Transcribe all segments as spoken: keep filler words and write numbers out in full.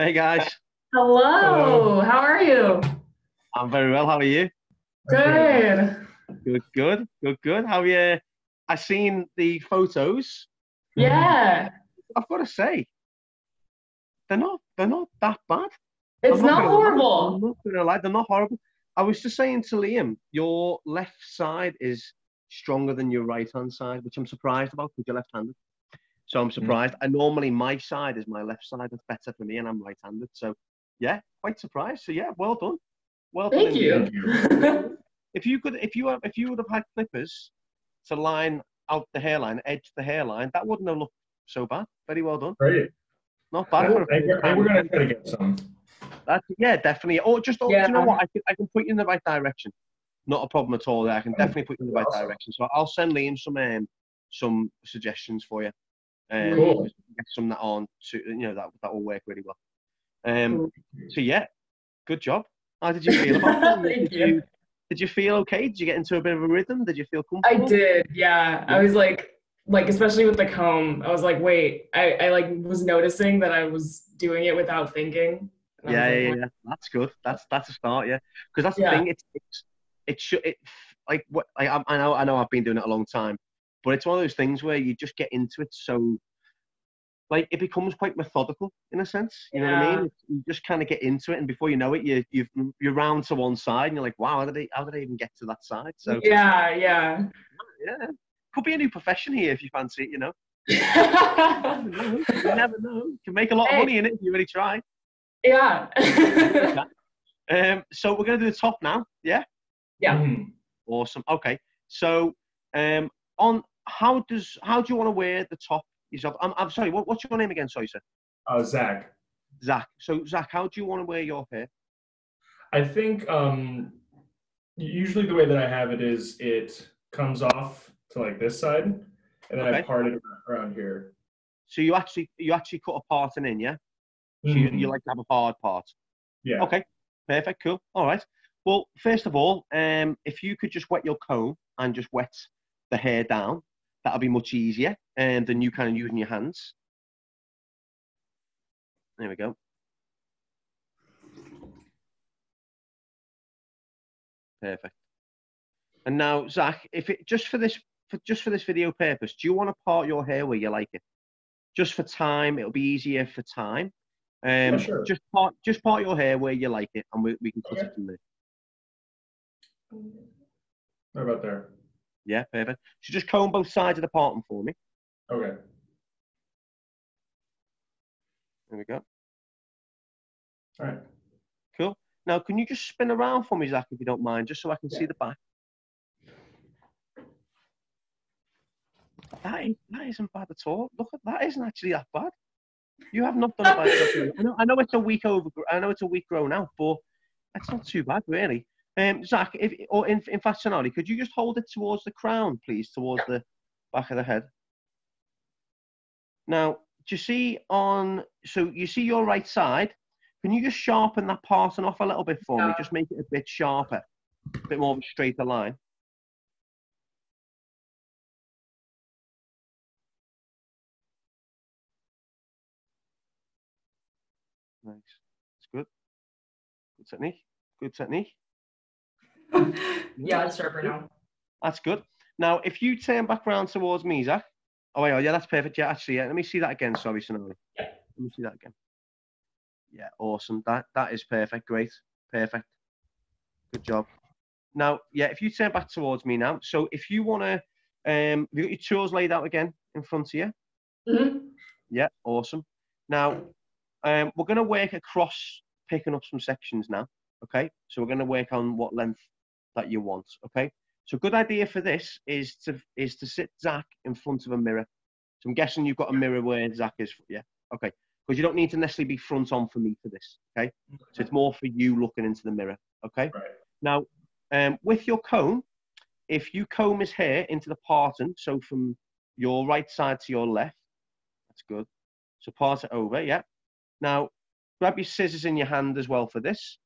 Hey guys. Hello. Hello. How are you? I'm very well. How are you? Good. Good, good, good, good. How are you? I seen the photos. Yeah. I've got to say, they're not they're not that bad. It's not, not horrible. I'm not gonna lie, they're not horrible. I was just saying to Liam, your left side is stronger than your right hand side, which I'm surprised about because you're left handed. So I'm surprised. Mm. I normally my side is my left side. That's better for me, and I'm right-handed. So, yeah, quite surprised. So yeah, well done. Well Thank done. Thank you. If you could, if you if you would have had clippers to line out the hairline, edge the hairline, that wouldn't have looked so bad. Very well done. Great. Not bad. I think we're gonna try to get some. That's, yeah, definitely. Or just, oh, yeah. Do you know what? I can I can put you in the right direction. Not a problem at all. There, I can definitely put you in the right awesome. direction. So I'll send Liam some um, some suggestions for you. Um, cool. Get some that on to you know that that will work really well. Um, cool. So yeah, good job. How did you feel about it? Did you, did you feel okay? Did you get into a bit of a rhythm? Did you feel comfortable? I did. Yeah, yeah. I was like, like especially with the comb, I was like, wait, I, I like was noticing that I was doing it without thinking. Yeah, yeah, like, yeah. That's good. That's that's a start. Yeah, because that's yeah. the thing. It's it's it should it like what I I know I know I've been doing it a long time. But it's one of those things where you just get into it, so like it becomes quite methodical in a sense. You yeah. know what I mean? You just kind of get into it, and before you know it, you you've, you're round to one side, and you're like, "Wow, how did I how did I even get to that side?" So yeah, yeah, yeah. Could be a new profession here if you fancy it. You know, you never know. You can make a lot hey. of money in it if you really try. Yeah. um. So we're gonna do the top now. Yeah. Yeah. Mm. Awesome. Okay. So um on. How does how do you want to wear the top yourself? I'm, I'm sorry. What, what's your name again? Sorry, sir. Uh, Zach. Zach. So Zach, how do you want to wear your hair? I think um, usually the way that I have it is it comes off to like this side, and then okay. I part it around here. So you actually you actually cut a part and in, yeah. So mm-hmm. you, you like to have a hard part. Yeah. Okay. Perfect. Cool. All right. Well, first of all, um, if you could just wet your comb and just wet the hair down. That'll be much easier um, than you kind of using your hands. There we go. Perfect. And now, Zach, if it just for this for just for this video purpose, do you want to part your hair where you like it? Just for time, it'll be easier for time. Um, yeah, sure. Just part just part your hair where you like it, and we we can cut okay. it from there. Right about there. Yeah, perfect. So just comb both sides of the parting for me. Okay. There we go. All right. Cool. Now, can you just spin around for me, Zach, if you don't mind, just so I can yeah. see the back? That, ain't, that isn't bad at all. Look, at that isn't actually that bad. You have not done it bad. I know, I know it's a week over. I know it's a week grown out, but that's not too bad, really. Um, Zach, if, or in, in fact, Sonali, could you just hold it towards the crown, please, towards the back of the head? Now, do you see on, so you see your right side, can you just sharpen that parting off a little bit for me? Just make it a bit sharper, a bit more of a straighter line. Nice, that's good. Good technique, good technique. Yeah, it's sharper now. That's good. Now, if you turn back round towards me, Zach. Oh, yeah, yeah, that's perfect. Yeah, actually, yeah. Let me see that again. Sorry, Sonali. Yeah. Let me see that again. Yeah, awesome. That that is perfect. Great. Perfect. Good job. Now, yeah, if you turn back towards me now. So, if you want to, um, you got your tools laid out again in front of you. Mm-hmm. Yeah, awesome. Now, um, we're going to work across picking up some sections now. Okay, so we're going to work on what length that you want. Okay, so a good idea for this is to is to sit Zach in front of a mirror. So I'm guessing you've got a mirror where Zach is. Yeah. Okay, because you don't need to necessarily be front on for me for this. Okay, so it's more for you looking into the mirror. Okay. Right. Now, um, with your comb, if you comb his hair into the parting, so from your right side to your left, that's good. So part it over. Yeah. Now, grab your scissors in your hand as well for this.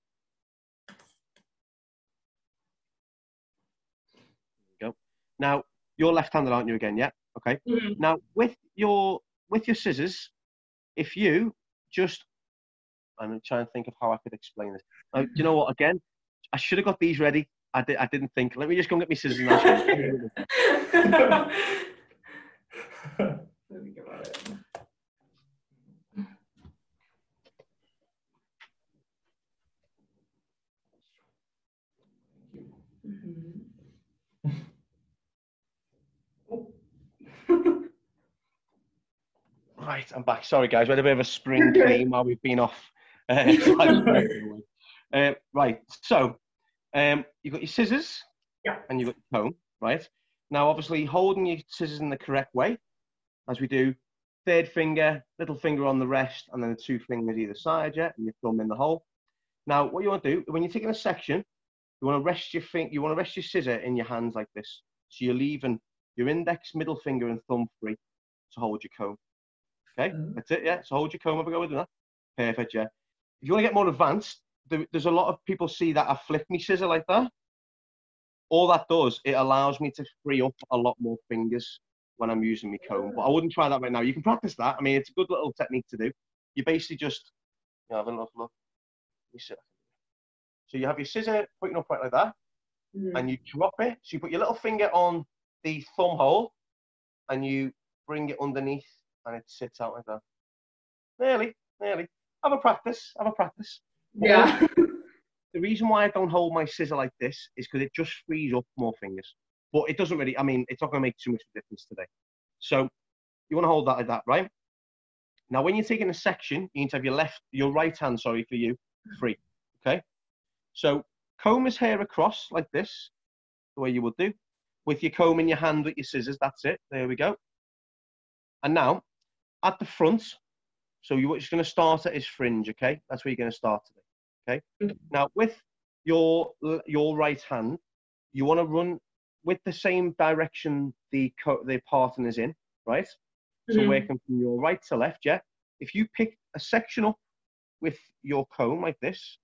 Now, you're left-handed, aren't you, again, yeah? Okay. Mm-hmm. Now, with your with your scissors, if you just I'm trying to think of how I could explain this. Now, do you know what? Again, I should have got these ready. I, di- I didn't think. Let me just go and get my scissors. And I'll show you. Right, I'm back. Sorry, guys. We had a bit of a spring clean while we've been off. Uh, uh, right, so um, you've got your scissors, yeah, and you've got your comb, right? Now, obviously, holding your scissors in the correct way, as we do, third finger, little finger on the rest, and then the two fingers either side, yeah, and your thumb in the hole. Now, what you want to do, when you're taking a section, you want to rest your fin- you want to rest your scissor in your hands like this. So you're leaving your index, middle finger, and thumb free to hold your comb. Okay, mm-hmm. That's it, yeah. So hold your comb, have a go with that. Perfect, yeah. If you want to get more advanced, there, there's a lot of people see that I flip my scissor like that. All that does, it allows me to free up a lot more fingers when I'm using my comb. But I wouldn't try that right now. You can practice that. I mean, it's a good little technique to do. You basically just, you know, have a look, look. So you have your scissor pointing up right like that, mm-hmm, and you drop it. So you put your little finger on the thumb hole, and you bring it underneath, and it sits out like that. Nearly, nearly. Have a practice, have a practice. Yeah. The reason why I don't hold my scissor like this is because it just frees up more fingers. But it doesn't really, I mean, it's not going to make too much difference today. So you want to hold that like that, right? Now, when you're taking a section, you need to have your left, your right hand, sorry, for you, free, okay? So comb his hair across like this, the way you would do, with your comb in your hand with your scissors, that's it, there we go. And now, at the front, so you're just going to start at his fringe, okay? That's where you're going to start today, okay? Now, with your your right hand, you want to run with the same direction the co- the parting is in, right? Mm-hmm. So working from your right to left, yeah? If you pick a section up with your comb like this,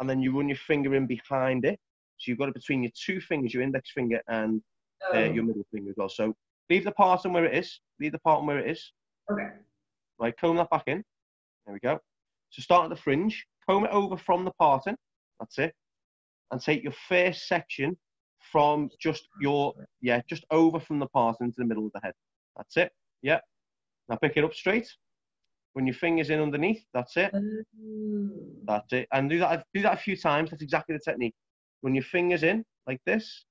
and then you run your finger in behind it, so you've got it between your two fingers, your index finger and uh, your middle finger as well. So leave the parting where it is. Leave the parting where it is. Okay. Right, comb that back in. There we go. So start at the fringe. Comb it over from the parting. That's it. And take your first section from just your, yeah, just over from the parting to the middle of the head. That's it. Yeah. Now pick it up straight. When your finger's in underneath, that's it. That's it. And do that, do that a few times. That's exactly the technique. When your finger's in, like this.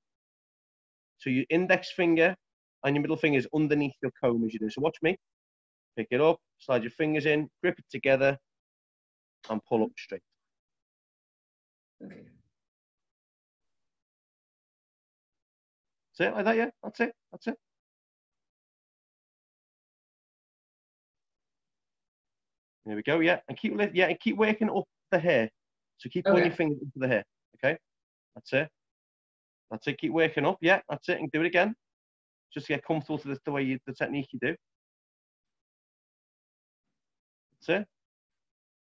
So your index finger and your middle finger is underneath your comb as you do. So watch me. Pick it up, slide your fingers in, grip it together, and pull up straight. Okay. That's it, like that, yeah? That's it, that's it. There we go, yeah. And keep lift, yeah, and keep working up the hair. So keep pulling, okay, your fingers into the hair, okay? That's it. That's it, keep working up, yeah, that's it, and do it again. Just to get comfortable to the, the way you, the technique you do. That's it.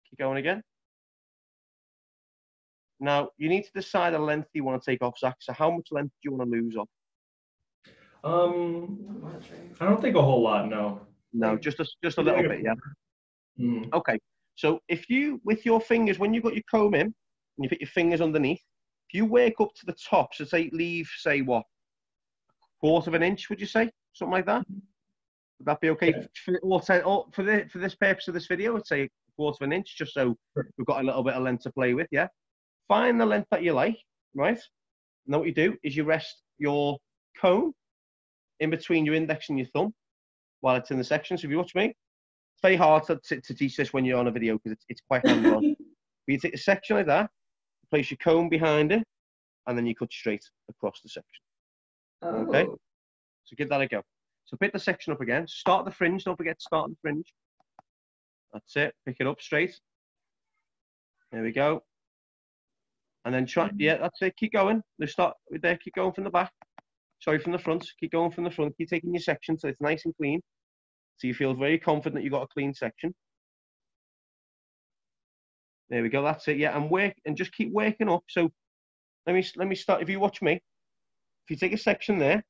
Keep going again. Now, you need to decide the length you want to take off, Zach. So how much length do you want to lose off? Um, I don't think a whole lot, no. No, just a, just a little bit, yeah. Mm. Okay. So if you, with your fingers, when you've got your comb in, and you put your fingers underneath, if you work up to the top, so say, leave, say what? Quarter of an inch, would you say? Something like that? Would that be okay? For, for, for, the, for this purpose of this video, I'd say a quarter of an inch, just so we've got a little bit of length to play with, yeah? Find the length that you like, right? And then what you do is you rest your comb in between your index and your thumb while it's in the section. So if you watch me, it's very hard to, to, to teach this when you're on a video because it's, it's quite hands-on. But you take a section like that, place your comb behind it, and then you cut straight across the section. Oh. Okay, so give that a go. So pick the section up again. Start the fringe. Don't forget to start the fringe. That's it. Pick it up straight. There we go. And then try. Yeah, that's it. Keep going. Let's start with there. Keep going from the back. Sorry, from the front. Keep going from the front. Keep taking your section so it's nice and clean. So you feel very confident that you've got a clean section. There we go. That's it. Yeah, and work and just keep working up. So let me let me start. If you watch me. If you take a section there,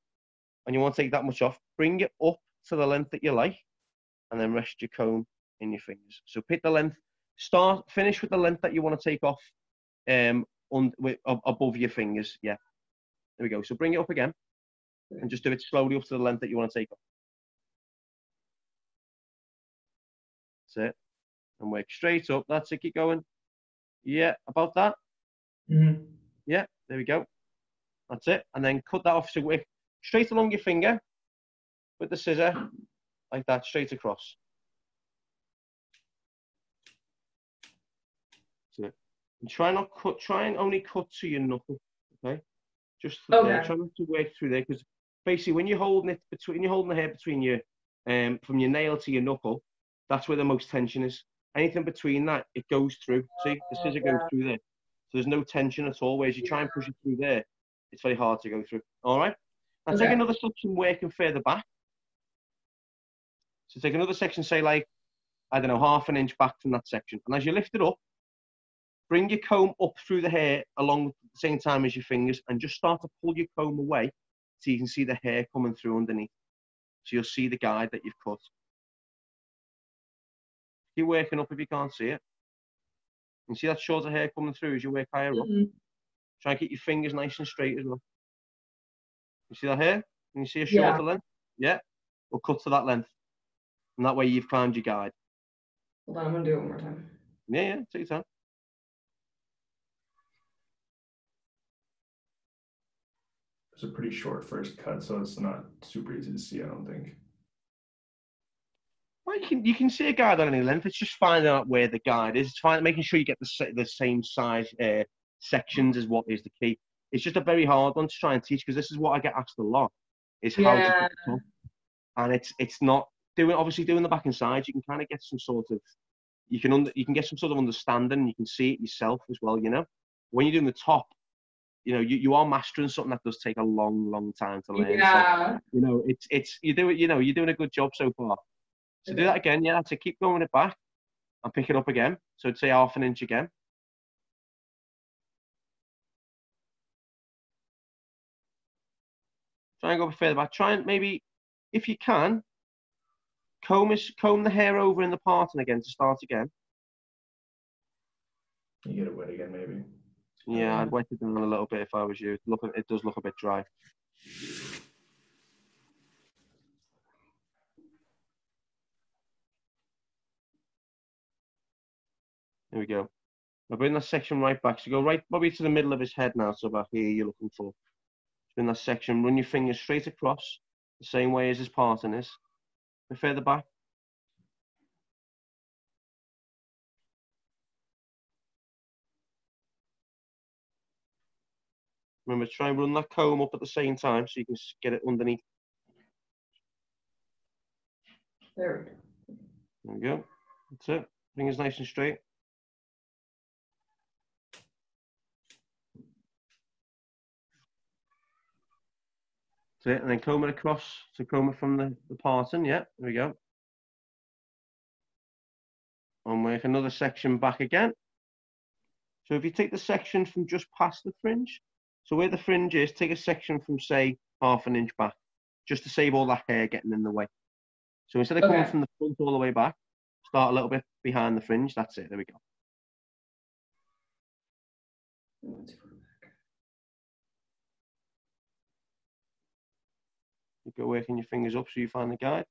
and you want to take that much off, bring it up to the length that you like, and then rest your comb in your fingers. So pick the length. Start, finish with the length that you want to take off um, on, with, above your fingers. Yeah, there we go. So bring it up again and just do it slowly up to the length that you want to take off. That's it. And work straight up. That's it. Keep going. Yeah, about that. Mm-hmm. Yeah, there we go. That's it. And then cut that off. So with, straight along your finger with the scissor, like that, straight across. That's it. And try not cut. Try and only cut to your knuckle. Okay. Just okay. There. Try not to work through there, because basically when you're holding it between, you're holding the hair between your um from your nail to your knuckle. That's where the most tension is. Anything between that, it goes through. See, the scissor goes through there. So there's no tension at all. Whereas you try and push it through there, it's very hard to go through. All right? Now okay. Take another section working further back. So take another section, say like, I don't know, half an inch back from that section. And as you lift it up, bring your comb up through the hair along at the same time as your fingers and just start to pull your comb away so you can see the hair coming through underneath. So you'll see the guide that you've cut. Keep working up if you can't see it. And see that shorter hair coming through as you work higher up. Mm-hmm. Try and keep your fingers nice and straight as well. You see that hair? Can you see a shorter yeah. length? Yeah. We'll cut to that length. And that way you've climbed your guide. Hold on, I'm going to do it one more time. Yeah, yeah, take your time. It's a pretty short first cut, so it's not super easy to see, I don't think. Well, you can, you can see a guide on any length. It's just finding out where the guide is. It's finding, making sure you get the, the same size uh, sections is what is the key. It's just a very hard one to try and teach, because this is what I get asked a lot, is how yeah. to cut it up. And it's it's not doing, obviously doing the back and sides, you can kind of get some sort of, you can under, you can get some sort of understanding. You can see it yourself as well, you know. When you're doing the top, you know, you, you are mastering something that does take a long, long time to learn. Yeah. So, you know, it's it's you do it. You know, you're doing a good job so far. So do that again, yeah, to keep going it back and pick it up again. So I'd say half an inch again. Try and go further back. Try and maybe, if you can, comb, is, comb the hair over in the parting again to start again. You get it wet again, maybe. Yeah, I'd wet it down a little bit if I was you. Look, it does look a bit dry. There we go. Now bring that section right back. So go right probably to the middle of his head now, so about here you're looking for. So in that section, run your fingers straight across, the same way as his parting is. And further back. Remember, try and run that comb up at the same time so you can get it underneath. There we go. There we go. That's it. Fingers nice and straight. That's it, and then comb it across, so comb it from the, the parting, yeah, there we go. And make another section back again. So if you take the section from just past the fringe, so where the fringe is, take a section from, say, half an inch back, just to save all that hair getting in the way. So instead of okay. coming from the front all the way back, start a little bit behind the fringe, that's it, there we go. Go working your fingers up so you find the guide.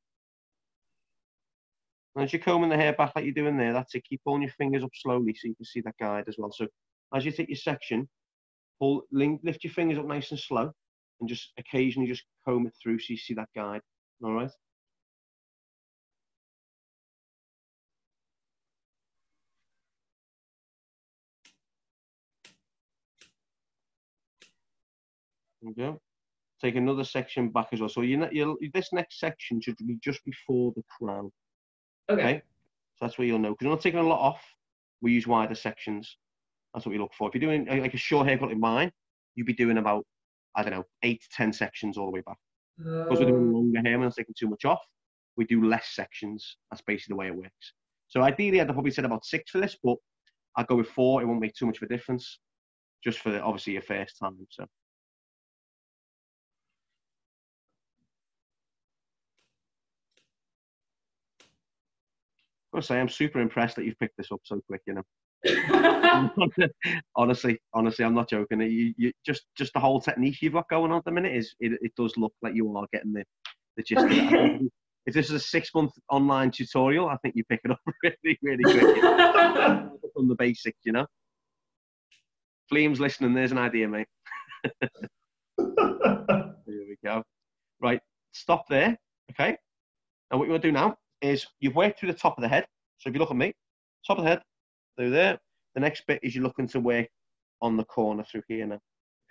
And as you're combing the hair back like you're doing there, that's it. Keep pulling your fingers up slowly so you can see that guide as well. So as you take your section, pull, lift your fingers up nice and slow and just occasionally just comb it through so you see that guide. All right? There we go. Take another section back as well. So you you'll, this next section should be just before the crown. Okay. okay? So that's where you'll know. Because we're not taking a lot off, we use wider sections. That's what we look for. If you're doing like a short haircut in mine, you'd be doing about, I don't know, eight to ten sections all the way back. Um, because we're doing longer hair, we're not taking too much off. We do less sections. That's basically the way it works. So ideally, I'd probably said about six for this, but I'd go with four. It won't make too much of a difference. Just for, the, obviously, your first time. So. I must say, I'm super impressed that you've picked this up so quick, you know. honestly, honestly, I'm not joking. You, you just, just the whole technique you've got going on at the minute is it, it does look like you are getting the, the gist of it. If this is a six-month online tutorial, I think you pick it up really, really quick from the basics, you know. Liam's listening. There's an idea, mate. Here we go. Right, stop there. Okay. Now what you want to do now is you've worked through the top of the head. So if you look at me, top of the head, through there. The next bit is you're looking to work on the corner through here now.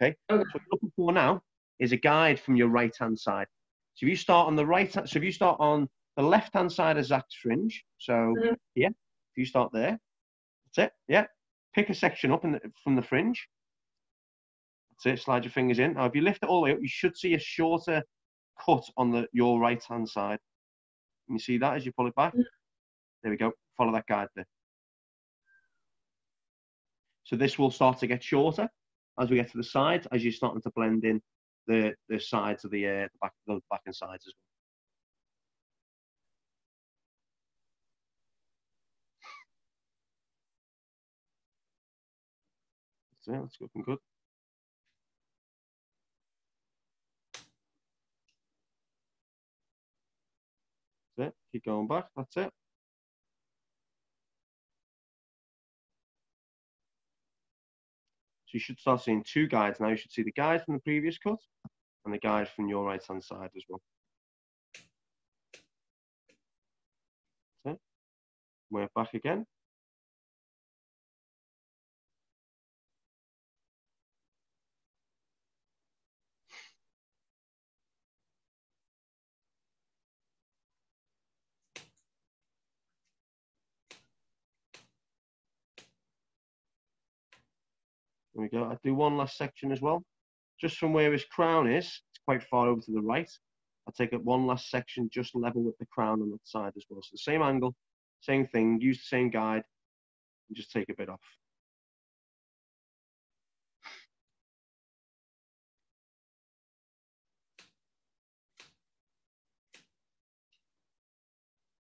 Okay. So what you're looking for now is a guide from your right-hand side. So if you start on the right, so if you start on the left-hand side of Zach's fringe, so mm-hmm. yeah, if you start there, that's it. Yeah. Pick a section up in the, from the fringe. That's it. Slide your fingers in. Now, if you lift it all the way up, you should see a shorter cut on the, your right-hand side. Can you see that as you pull it back? There we go. Follow that guide there. So this will start to get shorter as we get to the sides, as you're starting to blend in the, the sides of the, uh, the back, the back and sides as well. Yeah, that's looking good. That's it. Keep going back. That's it. So you should start seeing two guides now. You should see the guide from the previous cut and the guide from your right hand side as well. That's it. We're back again. There we go. I'll do one last section as well. Just from where his crown is, it's quite far over to the right. I'll take up one last section just level with the crown on that side as well. So the same angle, same thing, use the same guide, and just take a bit off.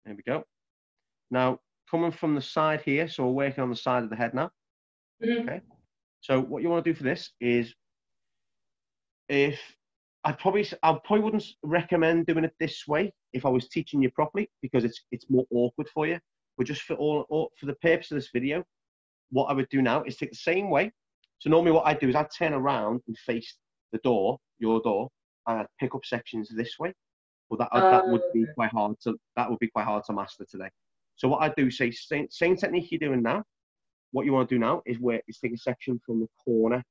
There we go. Now, coming from the side here, so we're working on the side of the head now. Mm-hmm. Okay. So what you want to do for this is, if I probably I probably wouldn't recommend doing it this way if I was teaching you properly, because it's it's more awkward for you. But just for all, all for the purpose of this video, what I would do now is take the same way. So normally what I do is I turn around and face the door, your door, and I'd pick up sections this way. But that uh, that would be quite hard to that would be quite hard to master today. So what I do say same, same technique you're doing now. What you want to do now is, work, is take a section from the corner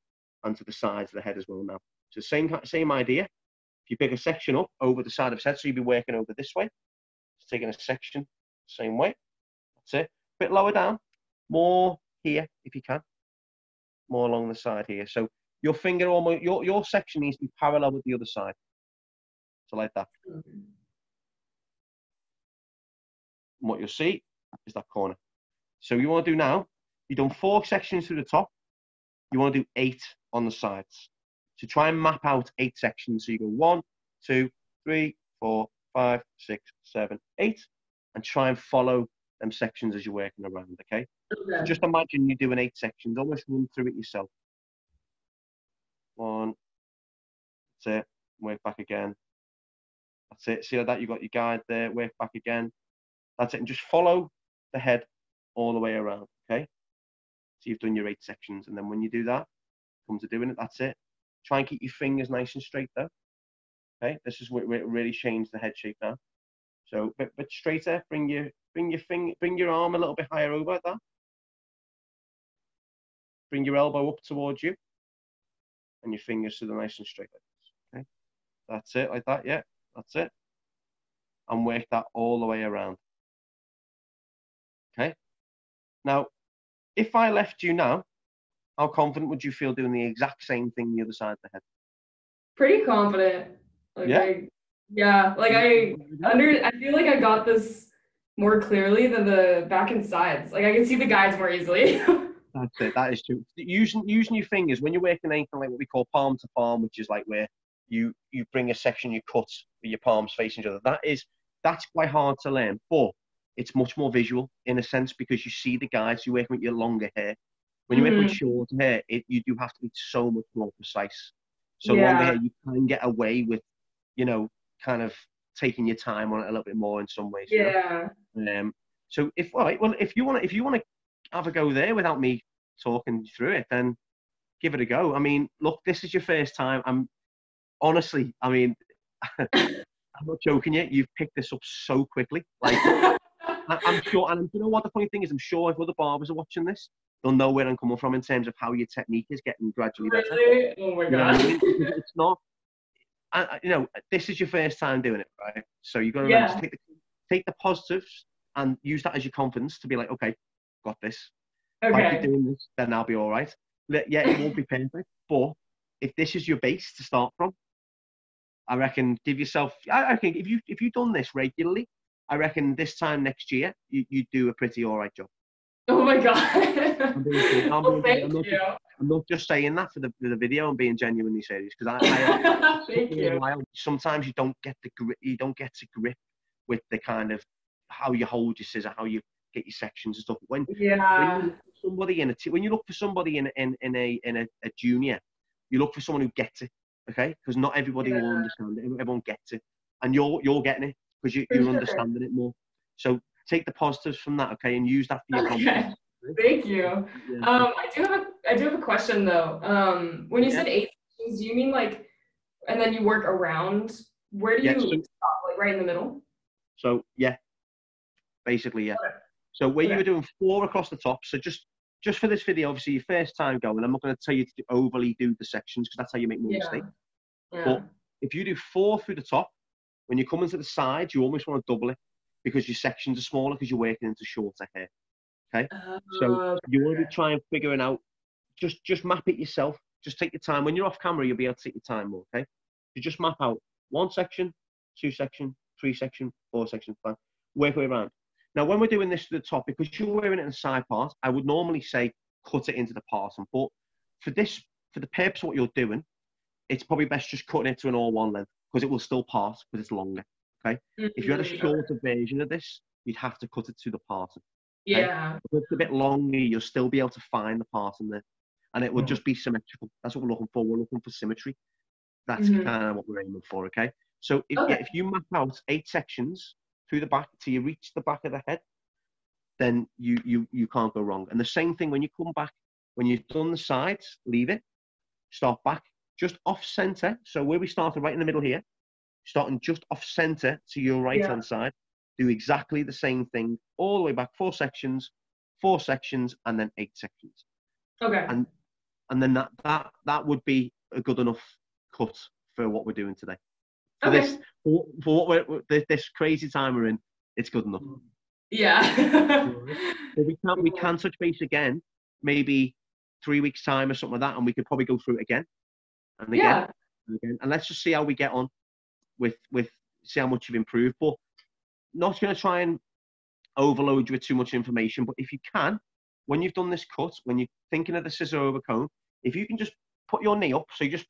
and to the sides of the head as well now. So same, same idea. If you pick a section up over the side of his head, so you'll be working over this way. Just taking a section, same way. That's it. A bit lower down. More here, if you can. More along the side here. So your finger almost, your, your section needs to be parallel with the other side. So like that. And what you'll see is that corner. So you want to do now, you've done four sections through the top. You want to do eight on the sides. So try and map out eight sections. So you go one, two, three, four, five, six, seven, eight. And try and follow them sections as you're working around, okay? okay. So just imagine you're doing eight sections. Almost run through it yourself. One. That's it. Work back again. That's it. See like that? You've got your guide there. Work back again. That's it. And just follow the head all the way around, okay? So you've done your eight sections, and then when you do that, come to doing it, that's it. Try and keep your fingers nice and straight though. Okay, this is where it really changed the head shape now. So a bit, bit straighter, bring your bring your finger, bring your arm a little bit higher over like that. Bring your elbow up towards you, and your fingers to the nice and straight like this. Okay, that's it, like that, yeah, that's it. And work that all the way around. Okay, now. If I left you now, how confident would you feel doing the exact same thing the other side of the head? Pretty confident. Like yeah. I, yeah. Like I under. I feel like I got this more clearly than the back and sides. Like I can see the guides more easily. That's it. That is true. Using using your fingers when you're working anything like what we call palm to palm, which is like where you you bring a section you cut with your palms facing each other. That is that's quite hard to learn, but it's much more visual in a sense, because you see the guys who work with your longer hair. When you mm. work with short hair, it, you do have to be so much more precise. So yeah. longer hair, you can get away with, you know, kind of taking your time on it a little bit more in some ways. Yeah. You know? Um. So if all right, well, if you want, if you want to have a go there without me talking through it, then give it a go. I mean, look, this is your first time. I'm honestly, I mean, I'm not joking you. You've picked this up so quickly. Like, I, I'm sure, and you know what the funny thing is, I'm sure if other barbers are watching this, they'll know where I'm coming from in terms of how your technique is getting gradually better. Really? Oh my God. You know, it's not, I, I, you know, this is your first time doing it, right? So you've got to yeah. remember to take, the, take the positives and use that as your confidence to be like, okay, got this. Okay. If I keep doing this, then I'll be all right. Yeah, it won't be perfect, but if this is your base to start from, I reckon give yourself, I, I think if, you, if you've done this regularly, I reckon this time next year, you, you do a pretty all right job. Oh my God. I'm, being, I'm, well, being, I'm, not just, I'm not just saying that for the, for the video, I'm being genuinely serious, because I, I thank you. Sometimes you don't get the grip, you don't get to grip with the kind of how you hold your scissor, how you get your sections and stuff. When, yeah. when you look for somebody in a t- when you look for somebody in in, in a in a, a junior, you look for someone who gets it, okay? Because not everybody yeah. will understand it. Everyone gets it, and you're you're getting it because you, you're sure. understanding it more. So take the positives from that, okay, and use that for your confidence. Okay. Thank you. Um, I do have a, I do have a question though. Um, when you yeah. said eight sections, do you mean like, and then you work around? Where do yeah, you so, stop? Like right in the middle? So yeah, basically yeah. Okay. So where okay. you were doing four across the top. So just just for this video, obviously your first time going, I'm not going to tell you to overly do the sections because that's how you make more yeah. mistakes. Yeah. But if you do four through the top, when you're coming to the sides, you almost want to double it, because your sections are smaller because you're working into shorter hair, okay? Uh, so you want to be trying figuring out, just just map it yourself. Just take your time. When you're off camera, you'll be able to take your time more, okay? You just map out one section, two section, three section, four section, five. Work your way around. Now, when we're doing this to the top, because you're wearing it in the side part, I would normally say cut it into the parson. But for this, for the purpose of what you're doing, it's probably best just cutting it to an all one length because it will still part, but it's longer. Okay. Mm-hmm. If you had a shorter version of this, you'd have to cut it to the parson. Okay? Yeah. If it's a bit longer, you'll still be able to find the parson there, and it will mm-hmm. just be symmetrical. That's what we're looking for. We're looking for symmetry. That's mm-hmm. kind of what we're aiming for. Okay. So if, okay. Yeah, if you map out eight sections through the back till you reach the back of the head, then you you you can't go wrong. And the same thing when you come back, when you've done the sides, leave it. Start back just off center. So where we started, right in the middle here. Starting just off center to your right hand yeah. side, do exactly the same thing all the way back, four sections, four sections, and then eight sections. Okay. And and then that that that would be a good enough cut for what we're doing today. For okay. this for, for what we're this crazy time we're in, it's good enough. Yeah. So we can we can touch base again, maybe three weeks time or something like that, and we could probably go through it again and again yeah. and again, and let's just see how we get on. With with see how much you've improved, but not going to try and overload you with too much information. But if you can, when you've done this cut, when you're thinking of the scissor over comb, if you can just put your knee up, so you just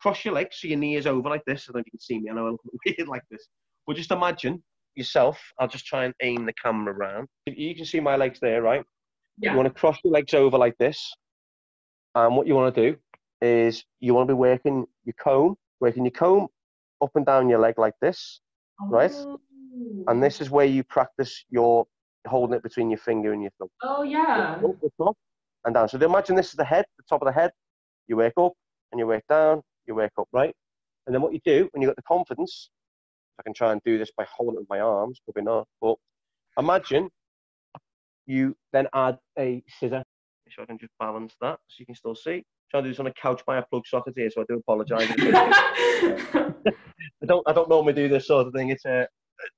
cross your legs so your knee is over like this. I don't know if you can see me. I know I look weird like this, but just imagine yourself. I'll just try and aim the camera around. You can see my legs there, right? Yeah. You want to cross your legs over like this, and what you want to do is you want to be working your comb, working your comb. Up and down your leg like this, oh. right? And this is where you practice your holding it between your finger and your thumb. Oh, yeah. Up, up, up, and down. So imagine this is the head, the top of the head. You work up and you work down, you work up, right? And then what you do when you've got the confidence, I can try and do this by holding it with my arms, probably not, but imagine you then add a scissor. So I can just balance that so you can still see. Trying to do this on a couch by a plug socket here, so I do apologise. I don't. I don't normally do this sort of thing. It's uh,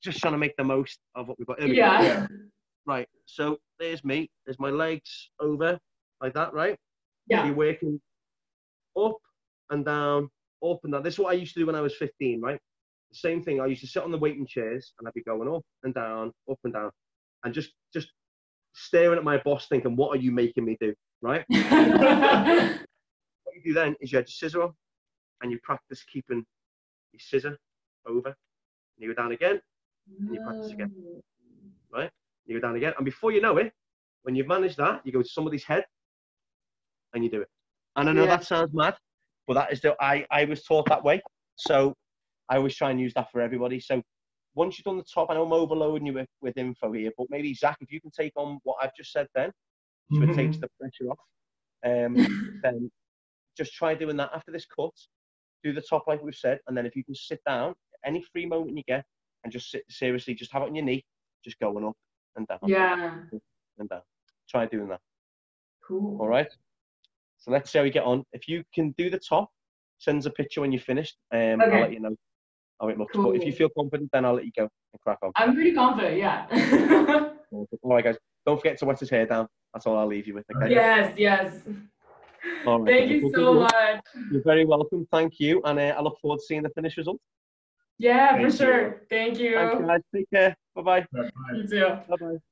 just trying to make the most of what we've got. We yeah. Go. yeah. Right. So there's me. There's my legs over like that. Right. Yeah. You're working up and down, up and down. This is what I used to do when I was fifteen. Right. The same thing. I used to sit on the waiting chairs and I'd be going up and down, up and down, and just just staring at my boss, thinking, "What are you making me do?" Right. What you do then is you had your scissor on and you practice keeping your scissor over and you go down again and you practice again, right? you go down again. And before you know it, when you've managed that, you go to somebody's head and you do it. And I know yeah. that sounds mad, but that is the, I, I was taught that way. So I always try and use that for everybody. So once you've done the top, I know I'm overloading you with, with info here, but maybe Zach, if you can take on what I've just said then, so mm-hmm. it takes the pressure off, um, then just try doing that after this cut. Do the top like we've said, and then if you can sit down, any free moment you get, and just sit, seriously, just have it on your knee, just going up and down. Yeah. And down. Try doing that. Cool. All right. So let's see how we get on. If you can do the top, send us a picture when you're finished. Um, okay. I'll let you know how it looks. Cool. But if you feel confident, then I'll let you go and crack on. I'm pretty confident, yeah. All right, guys. Don't forget to wet his hair down. That's all I'll leave you with. Okay? Yes, yes. All right, thank you so much. You're very welcome. Thank you. And uh, I look forward to seeing the finished result. Yeah, for sure. Thank you. Thank you, guys. Take care. Bye-bye. Bye-bye. You too. Bye-bye.